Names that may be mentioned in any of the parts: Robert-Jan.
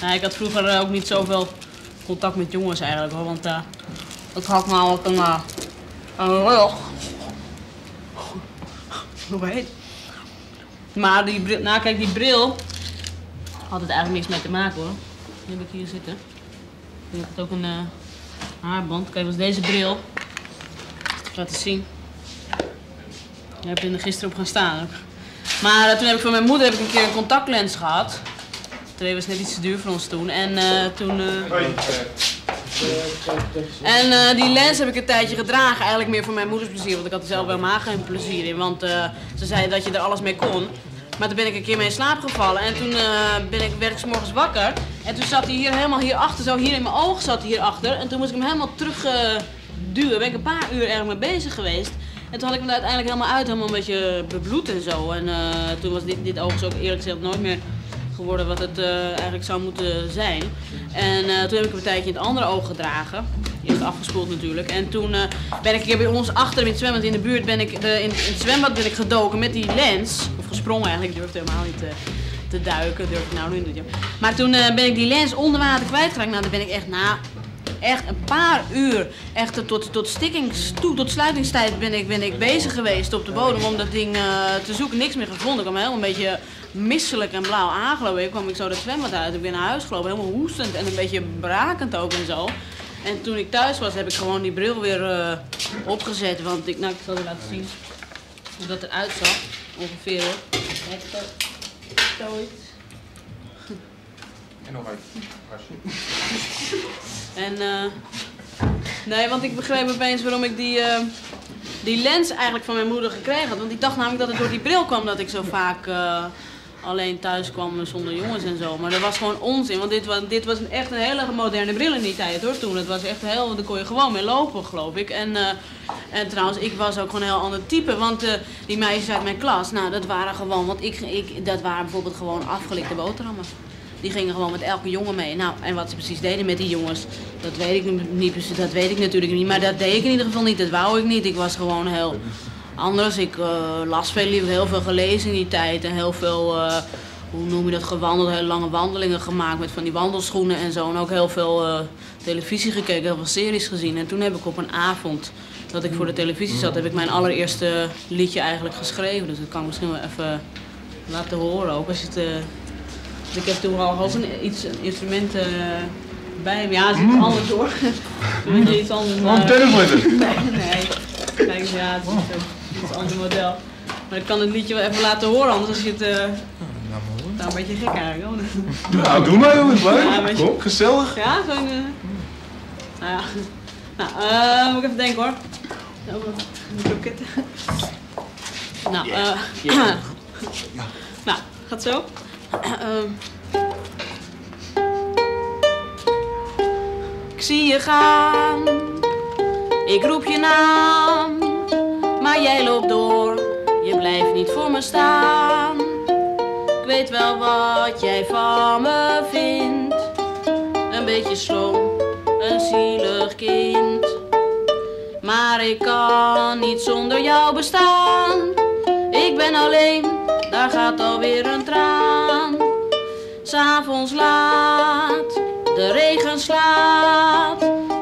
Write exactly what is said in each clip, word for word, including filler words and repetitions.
Nou, ik had vroeger ook niet zoveel contact met jongens eigenlijk hoor, want uh, ik had namelijk een, uh, een rug. Hoe heet? Maar die bril, nou kijk, die bril had het eigenlijk niks mee te maken hoor. Die heb ik hier zitten. Ik had ook een uh, haarband. Kijk, was deze bril. Laat het zien. Daar heb ik er gisteren op gaan staan ook. Maar uh, toen heb ik van mijn moeder heb ik een keer een contactlens gehad. Twee was net iets te duur voor ons toen. En uh, toen... Uh... En uh, die lens heb ik een tijdje gedragen. Eigenlijk meer voor mijn moeders plezier, want ik had er zelf helemaal geen plezier in. Want uh, ze zei dat je er alles mee kon. Maar toen ben ik een keer mee in slaap gevallen. En toen uh, ben ik, werd ik 's morgens wakker. En toen zat hij hier helemaal hierachter, zo hier in mijn oog zat hij hierachter. En toen moest ik hem helemaal terugduwen. Uh, daar ben ik een paar uur erg mee bezig geweest. En toen had ik hem er uiteindelijk helemaal uit, helemaal een beetje bebloed en zo. En uh, toen was dit, dit oog zo ook eerlijk gezegd nooit meer geworden wat het uh, eigenlijk zou moeten zijn. En uh, toen heb ik een tijdje in het andere oog gedragen. Eerst afgespoeld natuurlijk. En toen uh, ben ik hier bij ons achter in het zwembad in de buurt, ben ik de, in, in het zwembad ben ik gedoken met die lens. Of gesprongen eigenlijk, ik durfde helemaal niet uh, te duiken. Durf ik nou nu niet. Maar toen uh, ben ik die lens onder water kwijtgeraakt. Nou, dan ben ik echt na echt een paar uur, echt tot, tot, stikkings, tot sluitingstijd ben ik, ben ik bezig geweest op de bodem om dat ding uh, te zoeken. Niks meer gevonden. Ik kwam helemaal een beetje misselijk en blauw aangelopen. Ik kwam ik zo dat zwembad uit. Ik ben naar huis gelopen, helemaal hoestend en een beetje brakend ook en zo. En toen ik thuis was, heb ik gewoon die bril weer uh, opgezet. Want ik, nou, ik zal je laten zien hoe dat eruit zag. Ongeveer hoor. Zoiets. En nog een kastje. En uh, nee, want ik begreep opeens waarom ik die, uh, die lens eigenlijk van mijn moeder gekregen had. Want ik dacht namelijk dat het door die bril kwam dat ik zo vaak uh, alleen thuis kwam zonder jongens en zo. Maar dat was gewoon onzin, want dit was, dit was echt een hele moderne bril in die tijd hoor. Toen het was echt heel, daar kon je gewoon mee lopen geloof ik. En, uh, en trouwens, ik was ook gewoon een heel ander type, want uh, die meisjes uit mijn klas, nou dat waren gewoon, want ik, ik, dat waren bijvoorbeeld gewoon afgelikte boterhammen. Die gingen gewoon met elke jongen mee. Nou, en wat ze precies deden met die jongens, dat weet ik, niet, dat weet ik natuurlijk niet. Maar dat deed ik in ieder geval niet, dat wou ik niet. Ik was gewoon heel anders. Ik uh, las veel, heel veel gelezen in die tijd. En heel veel, uh, hoe noem je dat, gewandeld, hele lange wandelingen gemaakt met van die wandelschoenen en zo. En ook heel veel uh, televisie gekeken, heel veel series gezien. En toen heb ik op een avond dat ik voor de televisie zat, heb ik mijn allereerste liedje eigenlijk geschreven. Dus dat kan ik misschien wel even laten horen ook. Als je het... Uh, Ik heb toen al hoog een, iets, een instrument uh, bij me. Ja, het zit mm. anders hoor. Weet je, iets anders. Maar... Een telefoon? Nee, nee. Kijk, ja, het is oh. iets, iets ander model. Maar ik kan het liedje wel even laten horen, anders als je het... Uh... Nou, een beetje gek eigenlijk hoor. Nou, doe maar jongens, blijf. Ja, beetje... Kom, gezellig. Ja, zo'n... Uh... Nou ja. Nou, uh, moet ik even denken hoor. Zo, een kroket. Nou, eh... Uh... Yeah. Ja. Nou, gaat zo. Um. Ik zie je gaan, ik roep je naam, maar jij loopt door, je blijft niet voor me staan. Ik weet wel wat jij van me vindt, een beetje slom, een zielig kind. Maar ik kan niet zonder jou bestaan, ik ben alleen, daar gaat alweer een traan. 'S'avonds laat, de regen slaat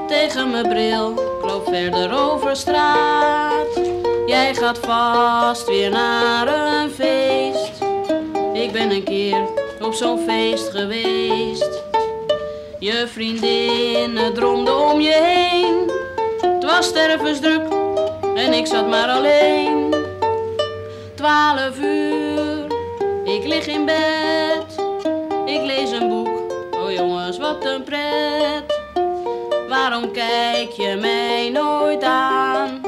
tegen mijn bril, ik loop verder over straat. Jij gaat vast weer naar een feest, ik ben een keer op zo'n feest geweest. Je vriendinnen dromden om je heen, het was stervensdruk en ik zat maar alleen. Twaalf uur, ik lig in bed, ik lees een boek, oh jongens wat een pret. Waarom kijk je mij nooit aan,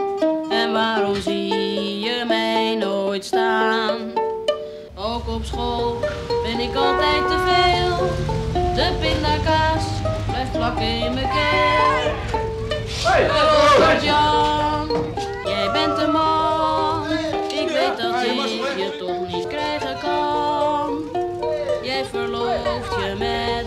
en waarom zie je mij nooit staan? Ook op school ben ik altijd te veel, de pindakaas blijft plakken in mijn keel. Hey, Robert-Jan, jij bent de man. Dat ik je toch niet krijgen kan. Jij verlooft je met